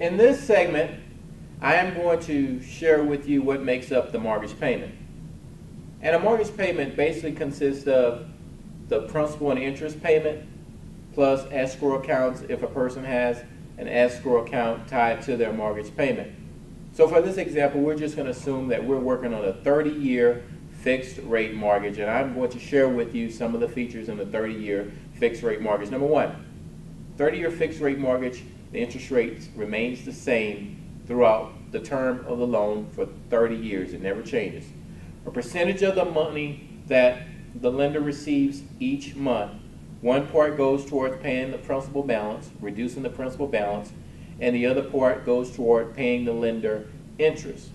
In this segment, I am going to share with you what makes up the mortgage payment. And a mortgage payment basically consists of the principal and interest payment plus escrow accounts if a person has an escrow account tied to their mortgage payment. So for this example, we're just going to assume that we're working on a 30-year fixed rate mortgage, and I'm going to share with you some of the features in the 30-year fixed rate mortgage. Number one, 30-year fixed rate mortgage, the interest rate remains the same throughout the term of the loan for 30 years. It never changes. A percentage of the money that the lender receives each month, one part goes toward paying the principal balance, reducing the principal balance, and the other part goes toward paying the lender interest.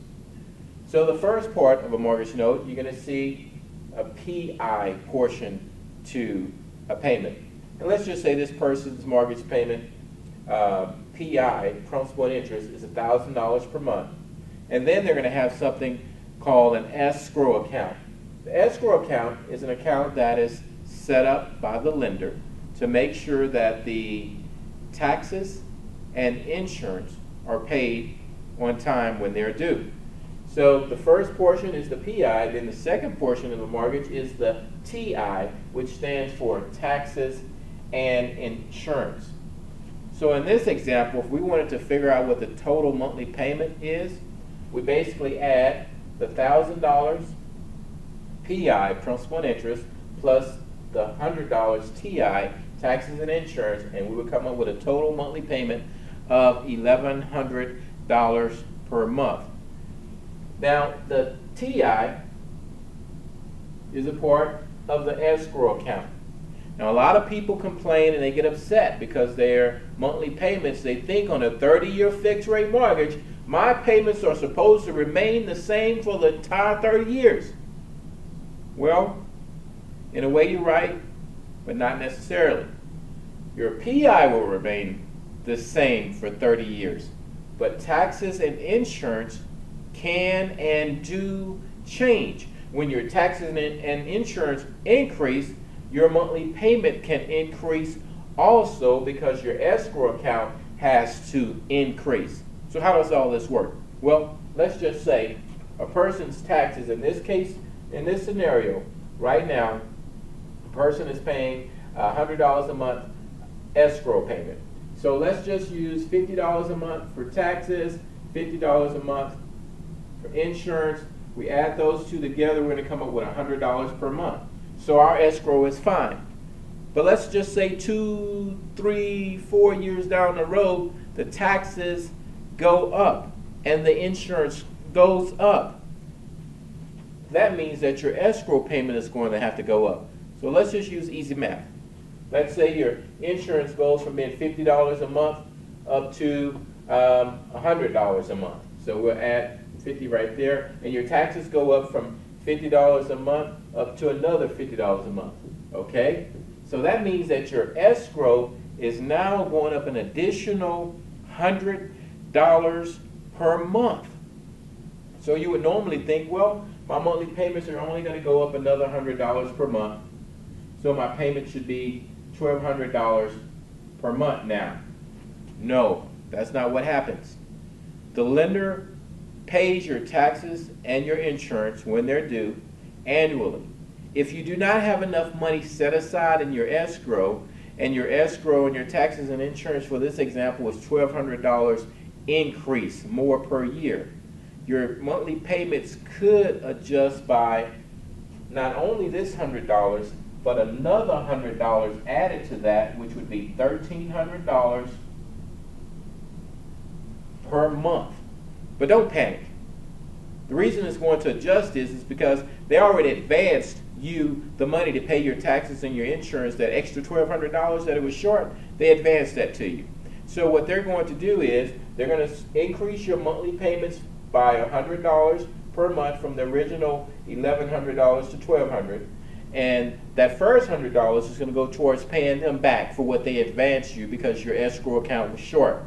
So the first part of a mortgage note, you're going to see a PI portion to a payment. And let's just say this person's mortgage payment, PI, principal and interest, is $1,000 per month. And then they're going to have something called an escrow account. The escrow account is an account that is set up by the lender to make sure that the taxes and insurance are paid on time when they're due. So the first portion is the PI, then the second portion of the mortgage is the TI, which stands for taxes and insurance. So in this example, if we wanted to figure out what the total monthly payment is, we basically add the $1,000 PI, principal and interest, plus the $100 TI, taxes and insurance, and we would come up with a total monthly payment of $1,100 per month. Now, the TI is a part of the escrow account. Now, a lot of people complain and they get upset because their monthly payments, they think on a 30-year fixed rate mortgage, my payments are supposed to remain the same for the entire 30 years. Well, in a way you're right, but not necessarily. Your PI will remain the same for 30 years, but taxes and insurance can and do change. When your taxes and insurance increase, your monthly payment can increase also because your escrow account has to increase. So how does all this work? Well, let's just say a person's taxes, in this case, in this scenario, right now, a person is paying $100 a month escrow payment. So let's just use $50 a month for taxes, $50 a month for insurance. We add those two together, we're going to come up with $100 per month. So our escrow is fine. But let's just say 2, 3, 4 years down the road, the taxes go up and the insurance goes up. That means that your escrow payment is going to have to go up. So let's just use easy math. Let's say your insurance goes from being $50 a month up to $100 a month. So we'll add 50 right there, and your taxes go up from $50 a month up to another $50 a month. Okay? So that means that your escrow is now going up an additional $100 per month. So you would normally think, well, my monthly payments are only going to go up another $100 per month, so my payment should be $1,200 per month now. No, that's not what happens. The lender pays your taxes and your insurance when they're due annually. If you do not have enough money set aside in your escrow, and your escrow and your taxes and insurance for this example is $1,200 increase more per year, your monthly payments could adjust by not only this $100, but another $100 added to that, which would be $1,300 per month. But don't panic. The reason it's going to adjust is because they already advanced you the money to pay your taxes and your insurance, that extra $1,200 that it was short, they advanced that to you. So what they're going to do is they're going to increase your monthly payments by $100 per month from the original $1,100 to $1,200, and that first $100 is going to go towards paying them back for what they advanced you because your escrow account was short.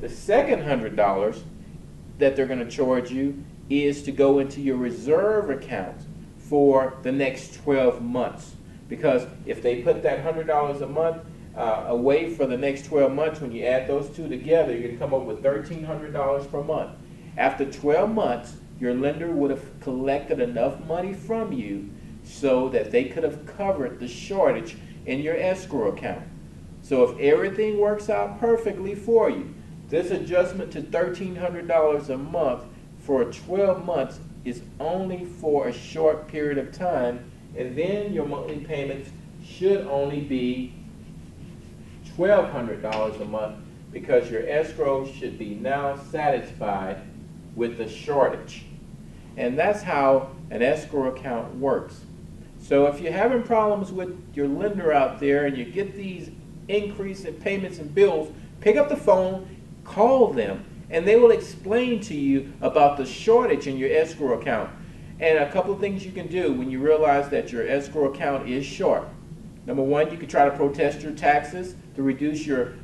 The second $100 that they're going to charge you is to go into your reserve account for the next 12 months, because if they put that $100 a month away for the next 12 months. When you add those two together, you're going to come up with $1,300 per month. After 12 months, your lender would have collected enough money from you so that they could have covered the shortage in your escrow account. So if everything works out perfectly for you, this adjustment to $1,300 a month for 12 months is only for a short period of time, and then your monthly payments should only be $1,200 a month, because your escrow should be now satisfied with the shortage. And that's how an escrow account works. So if you're having problems with your lender out there and you get these increase in payments and bills, pick up the phone, call them, and they will explain to you about the shortage in your escrow account. And a couple of things you can do when you realize that your escrow account is short. Number one, you can try to protest your taxes to reduce your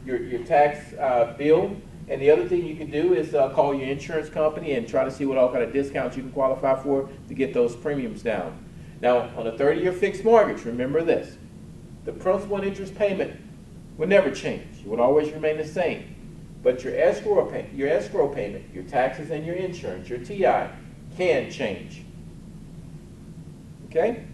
tax bill. And the other thing you can do is call your insurance company and try to see what all kind of discounts you can qualify for to get those premiums down. Now, on a 30-year fixed mortgage, remember this: the principal and interest payment will never change. It would always remain the same. But your escrow payment, your taxes and your insurance, your TI, can change. Okay?